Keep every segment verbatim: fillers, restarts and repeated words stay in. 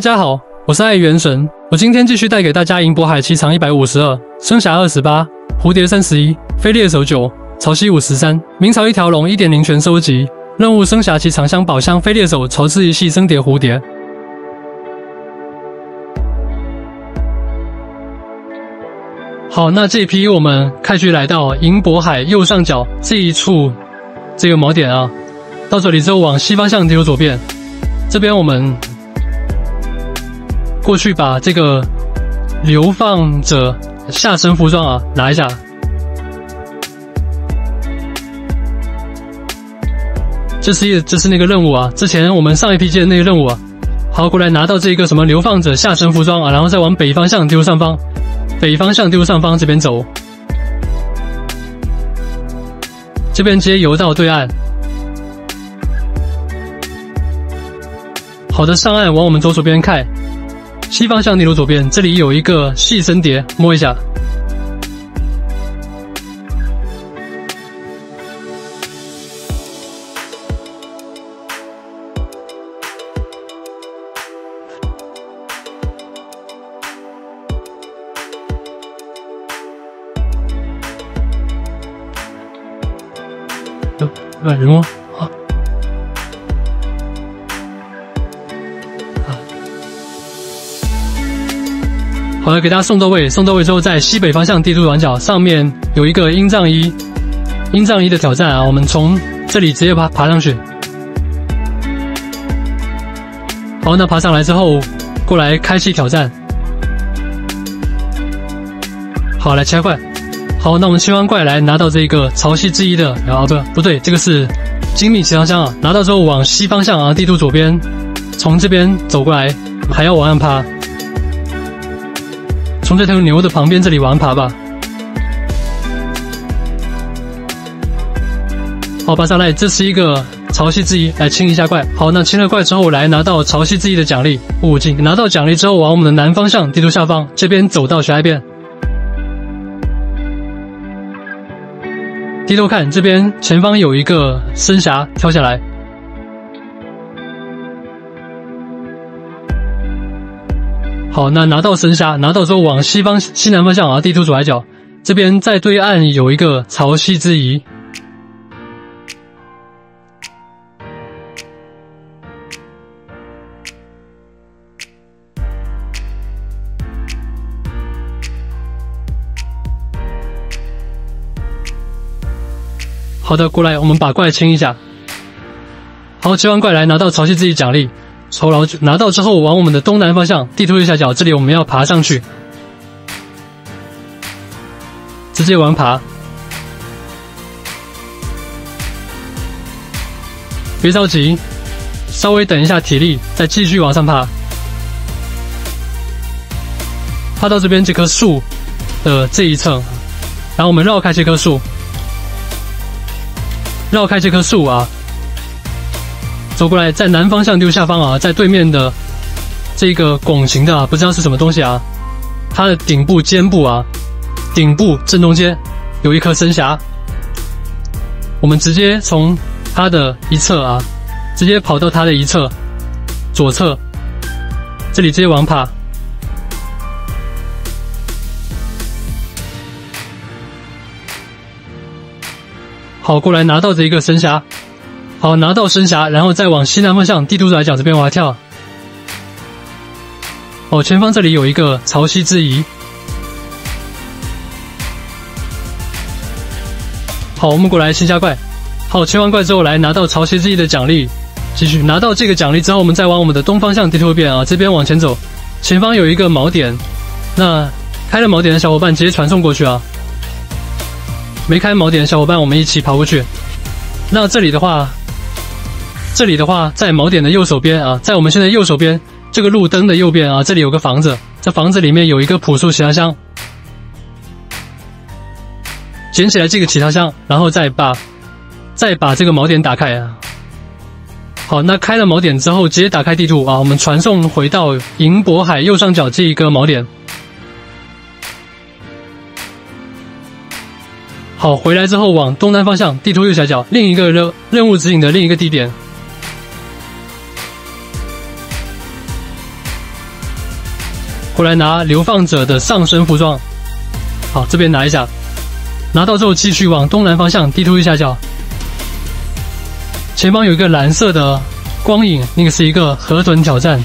大家好，我是爱元神，我今天继续带给大家银渤海奇藏一百五十二、生侠二十八、蝴蝶三十一、飞猎手九、潮汐五十三、明朝一条龙 一点零 全收集任务生侠奇藏箱宝箱飞猎手潮汐一系增叠蝴蝶。 好，那这一批我们开局来到银渤海右上角这一处这个锚点啊，到这里之后往西方向丢左边，这边我们过去把这个流放者下身服装啊拿一下，这是这是那个任务啊，之前我们上一批接的那个任务啊，好，过来拿到这个什么流放者下身服装啊，然后再往北方向丢上方。 北方向丢上方这边走，这边直接游到对岸。好的，上岸往我们左手边看，西方向丢左边，这里有一个细生蝶，摸一下。有人吗？啊啊！好了，给大家送到位，送到位之后，在西北方向地图转角上面有一个鹰杖一，鹰杖一的挑战啊，我们从这里直接爬爬上去。好，那爬上来之后，过来开启挑战。好，来切怪。 好，那我们青蛙怪来拿到这个潮汐之一的，然后不不对，这个是精密奇藏箱啊。拿到之后往西方向啊，地图左边，从这边走过来，还要往岸爬。从这头牛的旁边这里往岸爬吧。好，爬上来，这是一个潮汐之一，来清一下怪。好，那清了怪之后，来拿到潮汐之一的奖励物境。拿到奖励之后，往我们的南方向地图下方这边走到悬崖边。 低头看，这边前方有一个生侠跳下来。好，那拿到生侠，拿到之后往西方西南方向啊，地图左下角这边在对岸有一个潮汐之遗。好的，过来，我们把怪清一下。好，清完怪来拿到潮汐之遗奖励，酬劳拿到之后，往我们的东南方向，地图右下角这里我们要爬上去，直接往爬。别着急，稍微等一下体力，再继续往上爬。爬到这边这棵树的这一层，然后我们绕开这棵树。 绕开这棵树啊，走过来，在南方向丢下方啊，在对面的这个拱形的啊，不知道是什么东西啊，它的顶部、肩部啊，顶部正中间有一颗生侠，我们直接从它的一侧啊，直接跑到它的一侧，左侧，这里直接往爬。 好，过来拿到这一个生侠，好拿到生侠，然后再往西南方向，地图左角这边往下跳。哦，前方这里有一个潮汐之遗。好，我们过来清下怪。好，清完怪之后来拿到潮汐之遗的奖励，继续拿到这个奖励之后，我们再往我们的东方向地图边啊，这边往前走，前方有一个锚点，那开了锚点的小伙伴直接传送过去啊。 没开锚点的小伙伴，我们一起跑过去。那这里的话，这里的话，在锚点的右手边啊，在我们现在右手边这个路灯的右边啊，这里有个房子，这房子里面有一个朴素奇藏箱。捡起来这个奇藏箱，然后再把再把这个锚点打开啊。好，那开了锚点之后，直接打开地图啊，我们传送回到银渤海右上角这一个锚点。 好，回来之后往东南方向，地图右下角另一个任任务指引的另一个地点。回来拿流放者的上身服装。好，这边拿一下，拿到之后继续往东南方向低突一下脚。前方有一个蓝色的光影，那个是一个河豚挑战。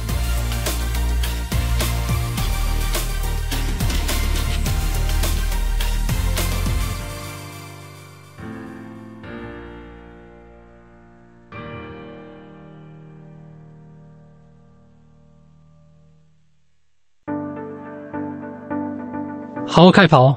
好好开跑！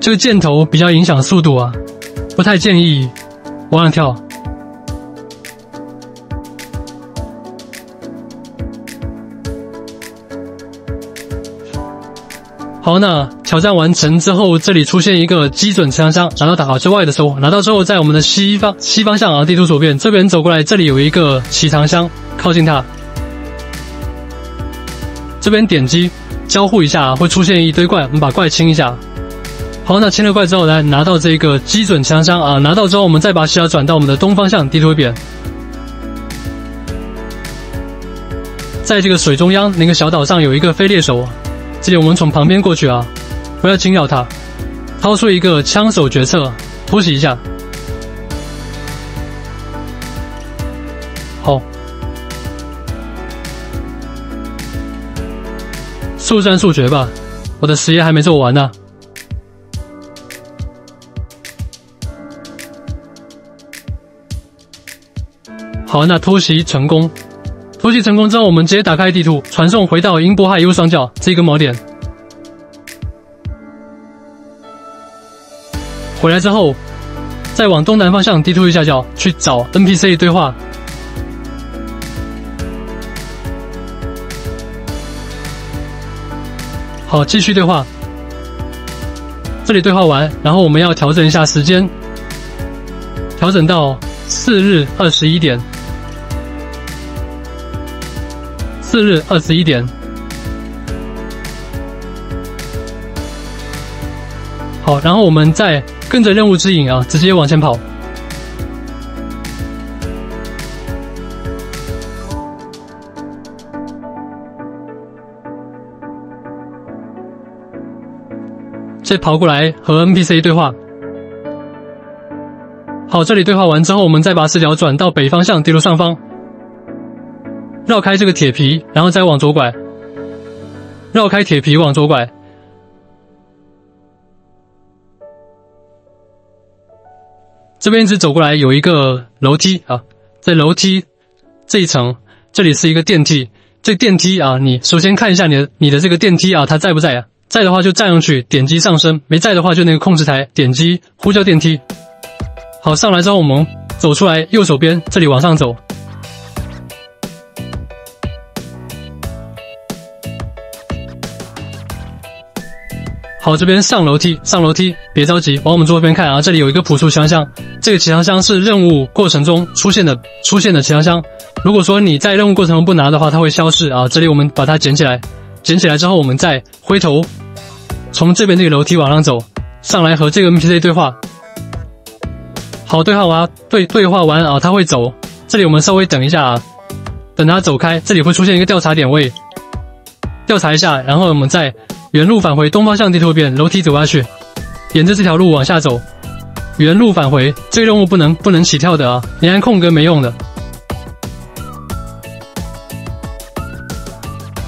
这个箭头比较影响速度啊，不太建议往上跳。好，那。 挑战完成之后，这里出现一个基准持枪箱，拿到打卡之外的时候，拿到之后，在我们的西方西方向啊，地图左边这边走过来，这里有一个起长箱，靠近它，这边点击交互一下，会出现一堆怪，我们把怪清一下。好，那清了怪之后，来拿到这个基准持枪箱啊，拿到之后，我们再把视角转到我们的东方向地图边，在这个水中央那个小岛上有一个飞猎手，这里我们从旁边过去啊。 不要惊扰他，掏出一个枪手决策，突袭一下。好，速战速决吧，我的实验还没做完呢。好，那突袭成功。突袭成功之后，我们直接打开地图，传送回到英波海 U 双角这个锚点。 回来之后，再往东南方向低突一下脚，去找 N P C 对话。好，继续对话。这里对话完，然后我们要调整一下时间，调整到次日二十一点。次日二十一点。好，然后我们再。 跟着任务指引啊，直接往前跑。再跑过来和 N P C 对话。好，这里对话完之后，我们再把视角转到北方向地图上方，绕开这个铁皮，然后再往左拐，绕开铁皮往左拐。 这边一直走过来有一个楼梯啊，在楼梯这一层，这里是一个电梯。这个电梯啊，你首先看一下你的你的这个电梯啊，它在不在啊？在的话就站上去，点击上升；没在的话就那个控制台，点击呼叫电梯。好，上来之后我们走出来，右手边这里往上走。好，这边上楼梯，上楼梯，别着急，往我们左边看啊，这里有一个朴素枪箱。 这个起枪箱是任务过程中出现的出现的起枪箱，如果说你在任务过程中不拿的话，它会消失啊。这里我们把它捡起来，捡起来之后，我们再回头，从这边这个楼梯往上走，上来和这个 N P C 对话。好，对话完对对话完啊，他会走。这里我们稍微等一下啊，等他走开，这里会出现一个调查点位，调查一下，然后我们再原路返回东方向地图边，楼梯走下去，沿着这条路往下走。 原路返回，这个任务不能不能起跳的啊！你按空格没用的。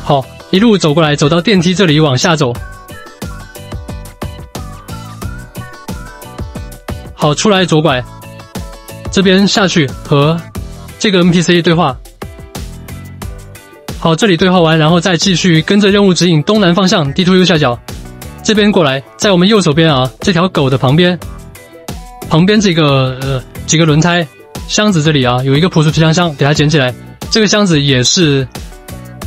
好，一路走过来，走到电梯这里往下走。好，出来左拐，这边下去和这个 N P C 对话。好，这里对话完，然后再继续跟着任务指引东南方向，地图右下角，这边过来，在我们右手边啊，这条狗的旁边。 旁边这个呃几个轮胎箱子这里啊，有一个朴素皮箱箱，给它捡起来。这个箱子也是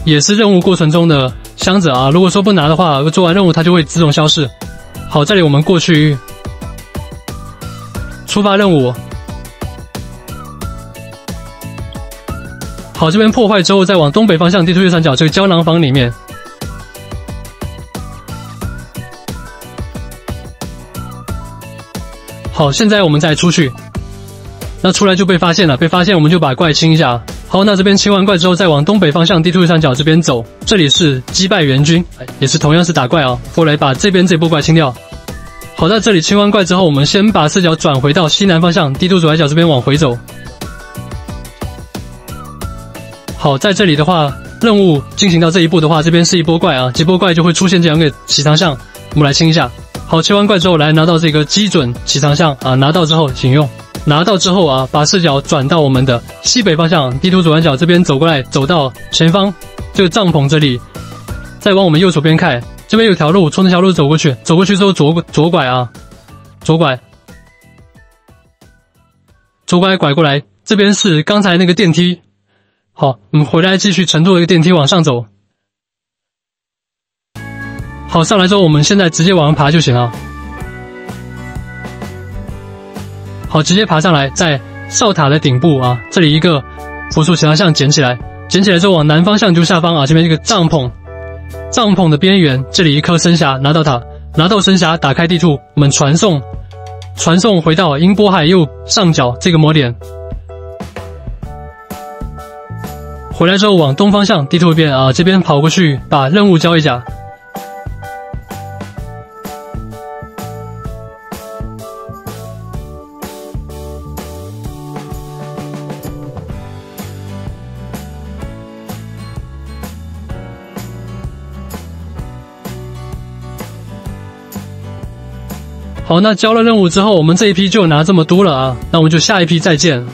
也是任务过程中的箱子啊。如果说不拿的话，做完任务它就会自动消失。好，这里我们过去触发任务。好，这边破坏之后，再往东北方向地图右上角这个胶囊房里面。好，现在我们再出去。那出来就被发现了，被发现我们就把怪清一下。好，那这边清完怪之后，再往东北方向地图三角这边走，这里是击败援军，也是同样是打怪哦。过来把这边这波怪清掉。 好，在这里清完怪之后，我们先把视角转回到西南方向，地图左下角这边往回走。好，在这里的话，任务进行到这一步的话，这边是一波怪啊，几波怪就会出现这两个起长像，我们来清一下。好，清完怪之后，来拿到这个基准起长像啊，拿到之后请用。拿到之后啊，把视角转到我们的西北方向，地图左下角这边走过来，走到前方这个帐篷这里，再往我们右手边看。 这边有条路，从这条路走过去，走过去之后左左拐啊，左拐，左拐拐过来，这边是刚才那个电梯。好，我们回来继续乘坐一个电梯往上走。好，上来之后，我们现在直接往上爬就行了。好，直接爬上来，在哨塔的顶部啊，这里一个朴素形象捡起来，捡起来之后往南方向就下方啊，这边这个帐篷。 帐篷的边缘，这里一颗生匣，拿到它，拿到生匣，打开地图，我们传送，传送回到音波海右上角这个锚点。回来之后往东方向地图一边啊，这边跑过去把任务交一下。好，那交了任务之后，我们这一批就拿这么多了啊，那我们就下一批再见。